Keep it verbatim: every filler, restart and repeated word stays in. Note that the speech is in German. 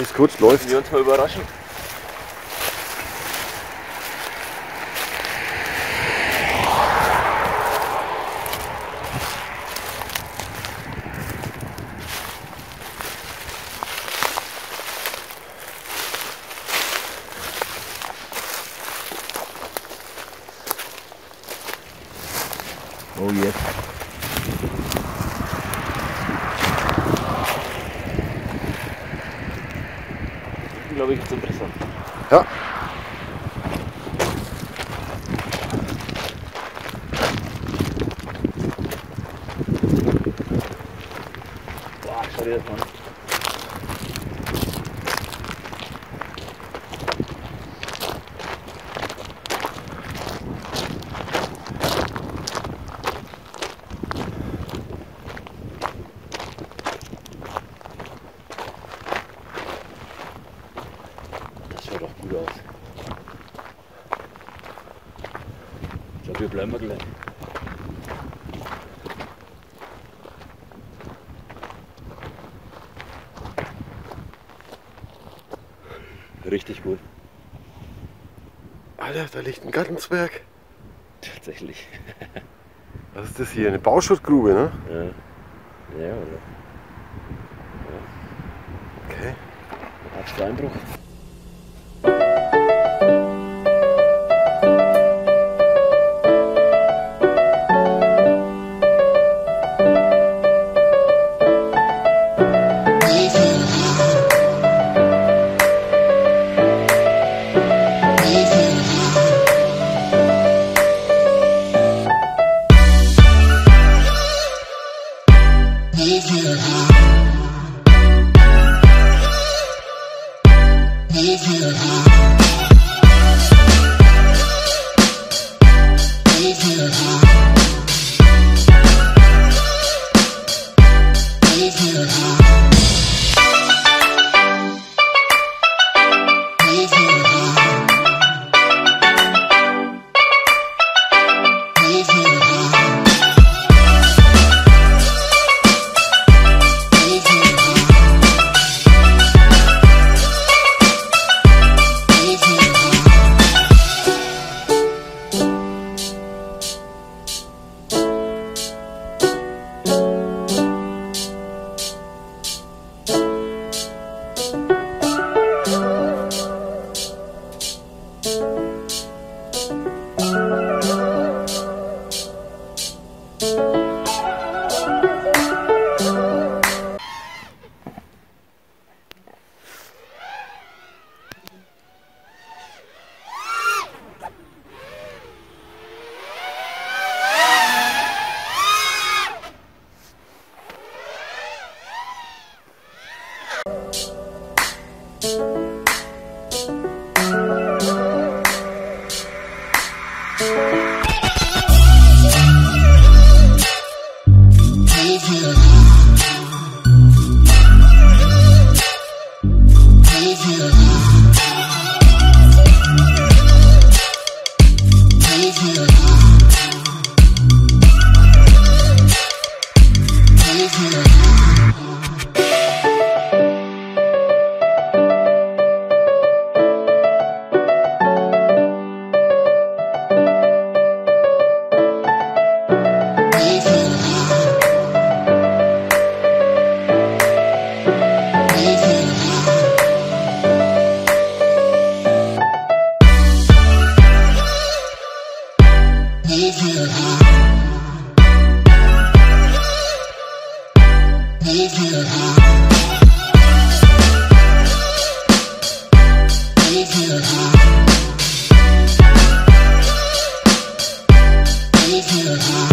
Ist gut, läuft. Lassen wir uns mal überraschen. Oh yes. Das ist, glaube ich, jetzt interessant. Ja. Boah, schau dir das mal an. Schaut doch gut aus. Ich glaube, wir bleiben gleich. Richtig gut. Alter, da liegt ein Gartenzwerg. Tatsächlich. Was ist das hier? Eine Bauschuttgrube, ne? Ja. Ja, oder? Ja. Okay. Ein Steinbruch. Yeah.